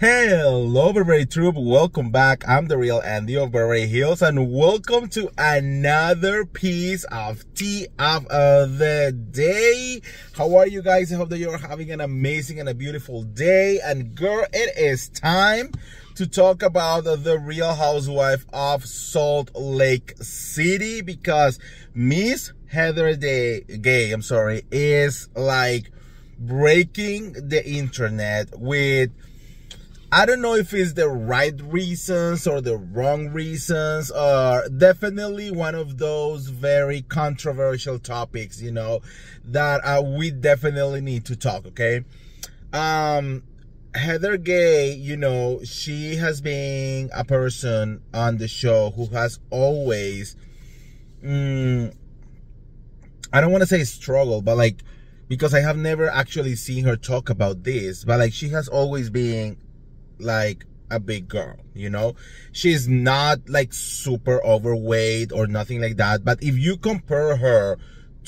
Hello Beverly Troop, welcome back. I'm The Real Andy of Beverly Hills and welcome to another piece of tea of the day. How are you guys? I hope that you're having an amazing and a beautiful day. And girl, it is time to talk about the Real Housewife of Salt Lake City because Miss Heather Gay, is like breaking the internet with, I don't know if it's the right reasons or the wrong reasons, or definitely one of those very controversial topics, you know, that we definitely need to talk, okay? Heather Gay, you know, she has been a person on the show who has always, I don't want to say struggle, but like, because I have never actually seen her talk about this, but like she has always been like a big girl, you know. She's not like super overweight or nothing like that, but if you compare her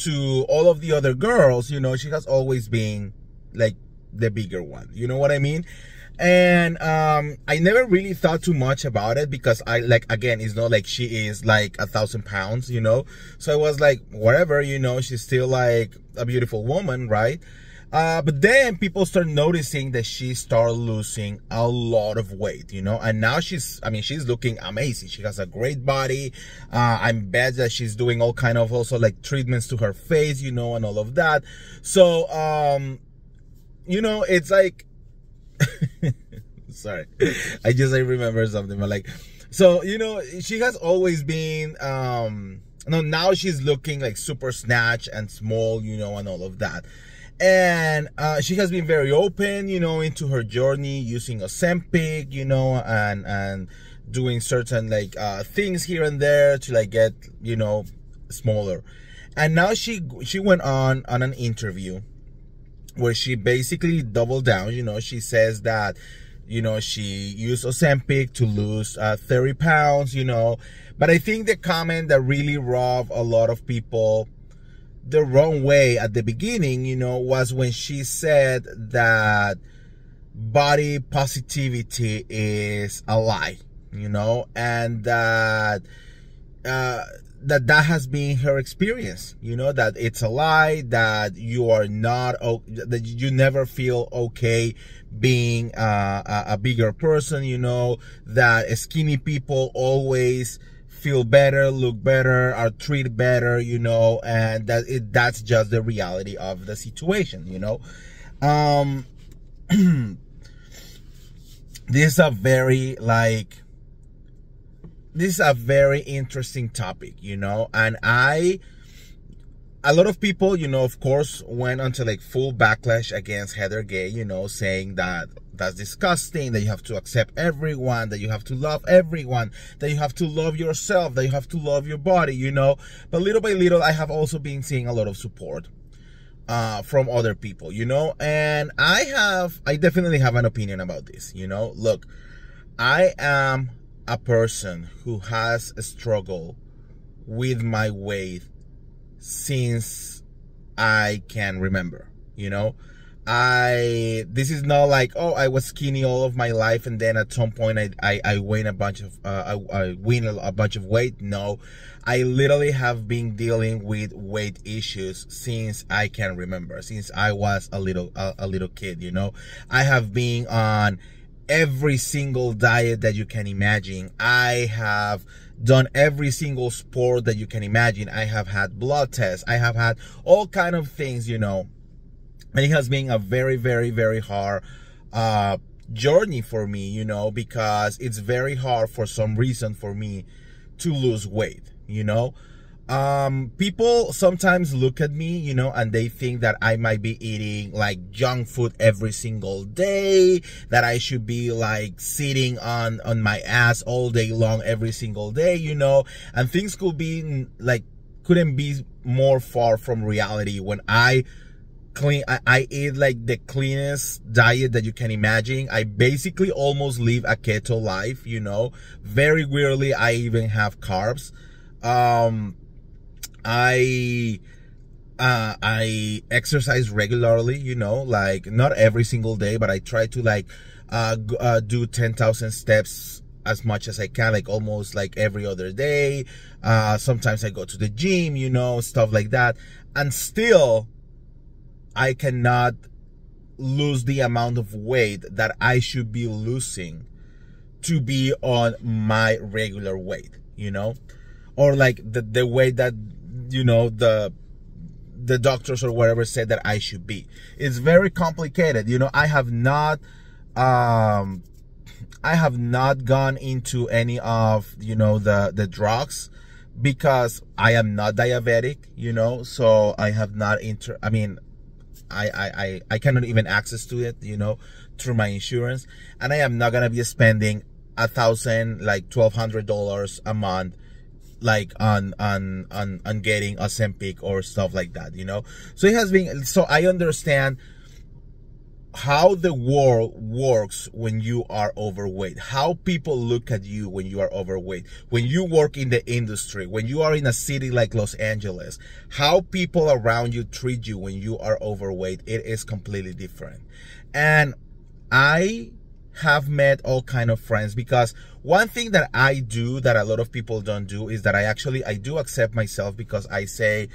to all of the other girls, you know, she has always been like the bigger one, you know what I mean? And I never really thought too much about it because I, like, again, it's not like she is like 1,000 pounds, you know, so I was like, whatever, you know, she's still like a beautiful woman, right? But then people start noticing that she started losing a lot of weight, you know, and now she's, I mean, she's looking amazing. She has a great body. I bet that she's doing all kind of also like treatments to her face, you know, and all of that. So, you know, it's like, sorry, I remember something, but like, so, you know, she has always been, no, now she's looking like super snatched and small, you know, and all of that. And she has been very open, you know, into her journey using Ozempic, you know, and doing certain like things here and there to like get, you know, smaller. And now she went on an interview where she basically doubled down, you know. She says that, you know, she used Ozempic to lose 30 pounds, you know. But I think the comment that really rubbed a lot of people the wrong way at the beginning, you know, was when she said that body positivity is a lie, you know, and that that has been her experience, you know, that it's a lie, that you are not, that you never feel okay being a bigger person, you know, that skinny people always feel better, look better, or treat better, you know, and that that's just the reality of the situation, you know. This is a very interesting topic, you know, and a lot of people, you know, of course, went onto like full backlash against Heather Gay, you know, saying that that's disgusting, that you have to accept everyone, that you have to love everyone, that you have to love yourself, that you have to love your body, you know. But little by little, I have also been seeing a lot of support from other people, you know, and I definitely have an opinion about this, you know. Look, I am a person who has struggled with my weight since I can remember, you know. This is not like, oh, I was skinny all of my life and then at some point I win a bunch of weight. No, I literally have been dealing with weight issues since I can remember, since I was a little kid, you know. I have been on every single diet that you can imagine. I have done every single sport that you can imagine. I have had blood tests. I have had all kind of things, you know. And it has been a very, very, very hard journey for me, you know, because it's very hard for some reason for me to lose weight, you know. People sometimes look at me, you know, and they think that I might be eating like junk food every single day, that I should be like sitting on my ass all day long every single day, you know, and things could be like, couldn't be more far from reality when I eat like the cleanest diet that you can imagine. I basically almost live a keto life, you know. Very weirdly, I even have carbs. I exercise regularly, you know, like not every single day, but I try to like do 10,000 steps as much as I can, like almost like every other day. Sometimes I go to the gym, you know, stuff like that. And still, I cannot lose the amount of weight that I should be losing to be on my regular weight, you know? Or like the way that, you know, the doctors or whatever said that I should be. It's very complicated. You know, I have not gone into any of, you know, the drugs because I am not diabetic, you know, so I have not I cannot even access to it, you know, through my insurance. And I am not going to be spending $1,200 a month, like on getting Ozempic or stuff like that, you know? So it has been, so I understand how the world works when you are overweight, how people look at you when you are overweight, when you work in the industry, when you are in a city like Los Angeles, how people around you treat you when you are overweight. It is completely different. And I have met all kind of friends, because one thing that I do that a lot of people don't do is that I do accept myself, because I say,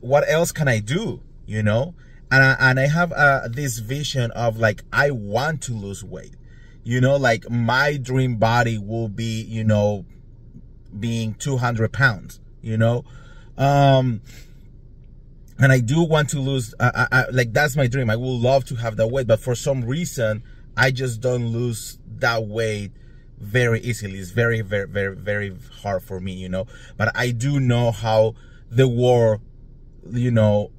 what else can I do, you know? And I have this vision of like, I want to lose weight, you know, like my dream body will be, you know, being 200 pounds, you know, and I do want to lose, like that's my dream. I would love to have that weight, but for some reason, I just don't lose that weight very easily. It's very, very, very, very hard for me, you know, but I do know how the world, you know,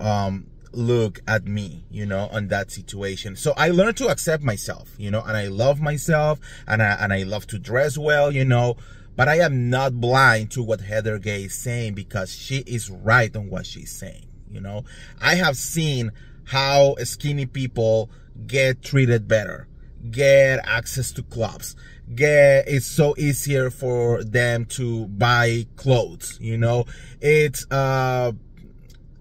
look at me, you know, on that situation. So I learned to accept myself, you know, and I love myself, and I love to dress well, you know, but I am not blind to what Heather Gay is saying, because she is right on what she's saying, you know. I have seen how skinny people get treated better, get access to clubs, it's so easier for them to buy clothes, you know. It's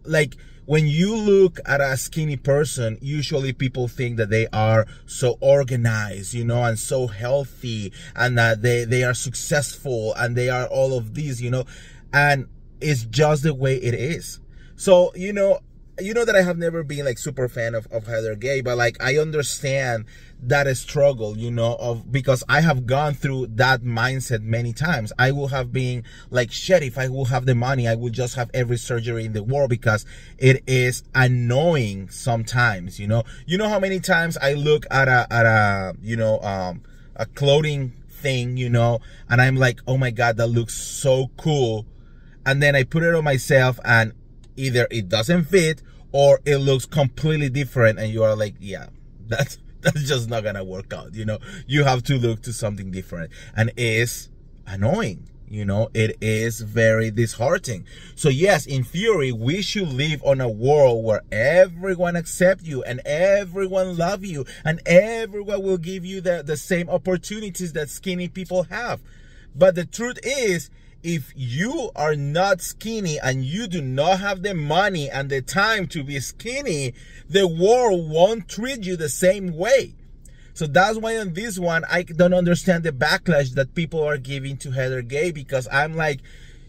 like, when you look at a skinny person, usually people think that they are so organized, you know, and so healthy, and that they are successful, and they are all of these, you know, and it's just the way it is. So, you know that I have never been like super fan of Heather Gay, but like I understand that struggle, you know, because I have gone through that mindset many times. I will have been like, shit, if I will have the money, I will just have every surgery in the world, because it is annoying sometimes, you know. You know how many times I look at a you know, a clothing thing, you know, and I'm like, oh my God, that looks so cool. And then I put it on myself, and either it doesn't fit or it looks completely different, and you are like, yeah, that's just not gonna work out, you know. You have to look to something different, and it's annoying, you know. It is very disheartening. So yes, in theory, we should live on a world where everyone accepts you, and everyone loves you, and everyone will give you the same opportunities that skinny people have. But the truth is, if you are not skinny and you do not have the money and the time to be skinny, the world won't treat you the same way. So that's why on this one, I don't understand the backlash that people are giving to Heather Gay, because I'm like,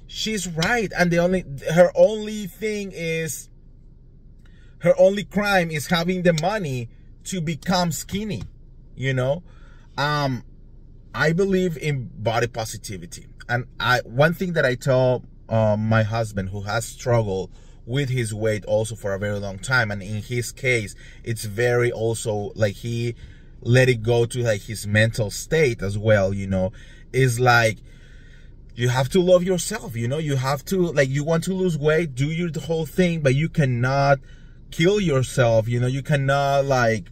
she's right. And her only crime is having the money to become skinny, you know? I believe in body positivity. And one thing that I tell my husband, who has struggled with his weight also for a very long time, and in his case, it's very also like he let it go to like his mental state as well, you know, is like, you have to love yourself, you know, you have to, like, you want to lose weight, do your whole thing, but you cannot kill yourself, you know, you cannot like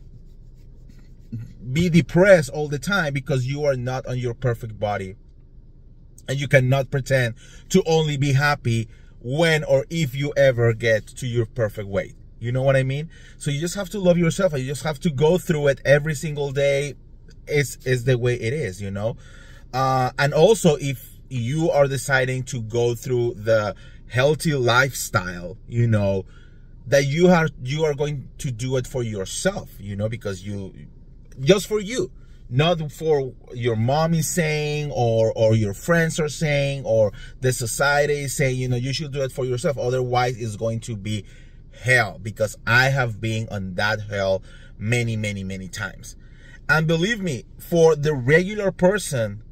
be depressed all the time, because you are not on your perfect body. And you cannot pretend to only be happy when or if you ever get to your perfect weight. You know what I mean? So you just have to love yourself, and you just have to go through it every single day. It's the way it is, you know? And also, if you are deciding to go through the healthy lifestyle, you know, that you are going to do it for yourself, you know, because just for you. not for your mom is saying, or your friends are saying, or the society is saying, you know, you should do it for yourself. Otherwise, it's going to be hell, because I have been on that hell many, many, many times. And believe me, for the regular person,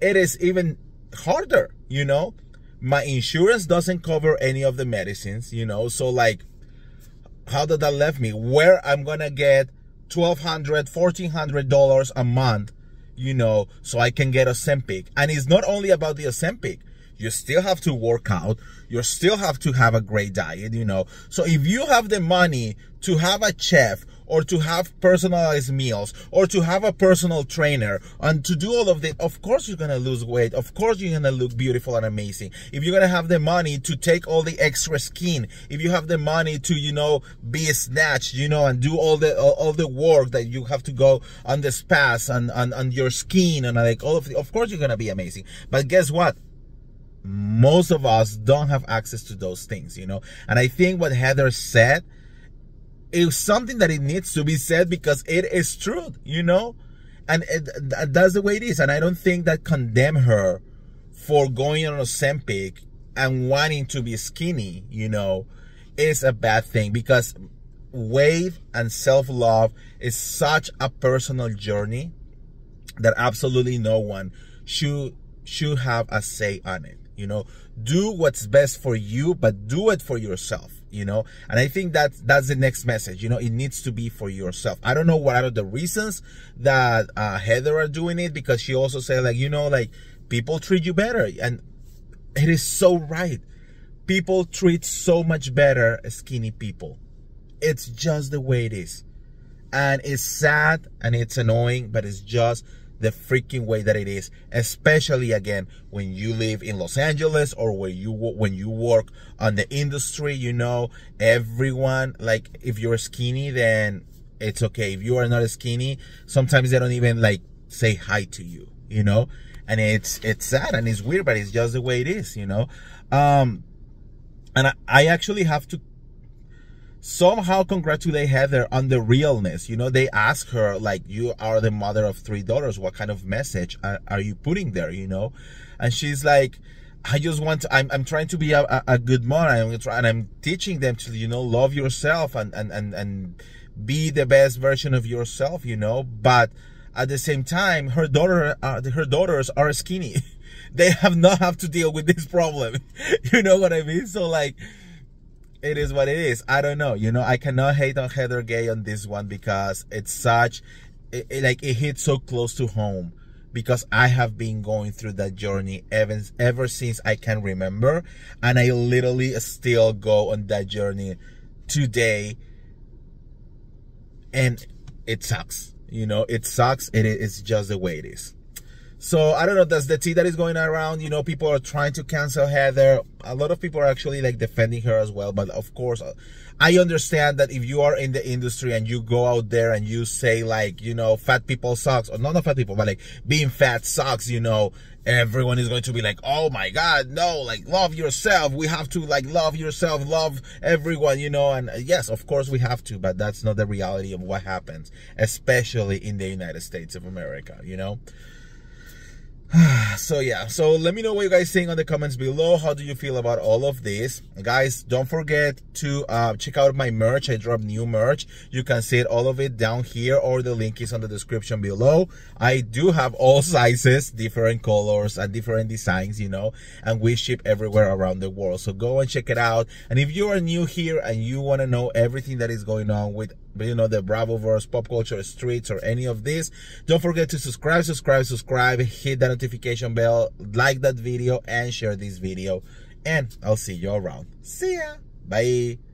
it is even harder, you know. My insurance doesn't cover any of the medicines, you know. So, like, how did that left me? Where I'm going to get $1,200, $1,400 a month, you know, so I can get Ozempic. And it's not only about the Ozempic. You still have to work out. You still have to have a great diet, you know. So if you have the money to have a chef, or to have personalized meals, or to have a personal trainer, and to do all of that, of course you're going to lose weight. Of course you're going to look beautiful and amazing. If you're going to have the money to take all the extra skin, if you have the money to, you know, be snatched, you know, and do all the work that you have to go on the spas and your skin and like all of the, of course you're going to be amazing. But guess what? Most of us don't have access to those things, you know. And I think what Heather said is something that it needs to be said, because it is true, you know. And that's the way it is. And I don't think that condemn her for going on Ozempic and wanting to be skinny, you know, is a bad thing, because weight and self-love is such a personal journey that absolutely no one should have a say on it. You know, do what's best for you, but do it for yourself, you know. And I think that's the next message, you know. It needs to be for yourself. I don't know what are the reasons that Heather are doing it, because she also said, like, you know, like, people treat you better. And it is so right. People treat so much better skinny people. It's just the way it is. And it's sad and it's annoying, but it's just the freaking way that it is, especially again when you live in Los Angeles, or when you work on the industry, you know. Everyone, like, if you're skinny, then it's okay. If you are not skinny, sometimes they don't even like say hi to you, you know. And it's sad and it's weird, but it's just the way it is, you know. And I actually have to somehow congratulate Heather on the realness. You know, they ask her, like, you are the mother of $3. What kind of message are you putting there, you know? And she's like, I just want to, I'm trying to be a good mom. I'm teaching them to, you know, love yourself and be the best version of yourself, you know. But at the same time, her daughters are skinny. They have to deal with this problem. You know what I mean? So, like, it is what it is. I don't know. You know, I cannot hate on Heather Gay on this one, because it's such, it hits so close to home, because I have been going through that journey ever since I can remember. And I literally still go on that journey today. And it sucks. You know, it sucks. It's just the way it is. So I don't know, that's the tea that is going around. You know, people are trying to cancel Heather. A lot of people are actually like defending her as well. But of course, I understand that if you are in the industry and you go out there and you say, like, you know, fat people sucks, or not fat people, but like being fat sucks, you know, everyone is going to be like, oh my God, no, like, love yourself. We have to, like, love yourself, love everyone, you know. And yes, of course we have to, but that's not the reality of what happens, especially in the United States of America, you know. So yeah, so let me know what you guys think on the comments below. How do you feel about all of this? Guys, don't forget to check out my merch. I dropped new merch. You can see it, all of it down here, or the link is on the description below. I do have all sizes, different colors and different designs, you know, and we ship everywhere around the world. So go and check it out. And if you are new here and you want to know everything that is going on with, you know, the Bravoverse, pop culture, streets, or any of this, don't forget to subscribe, hit that notification bell, like that video, and share this video. And I'll see you around. See ya. Bye.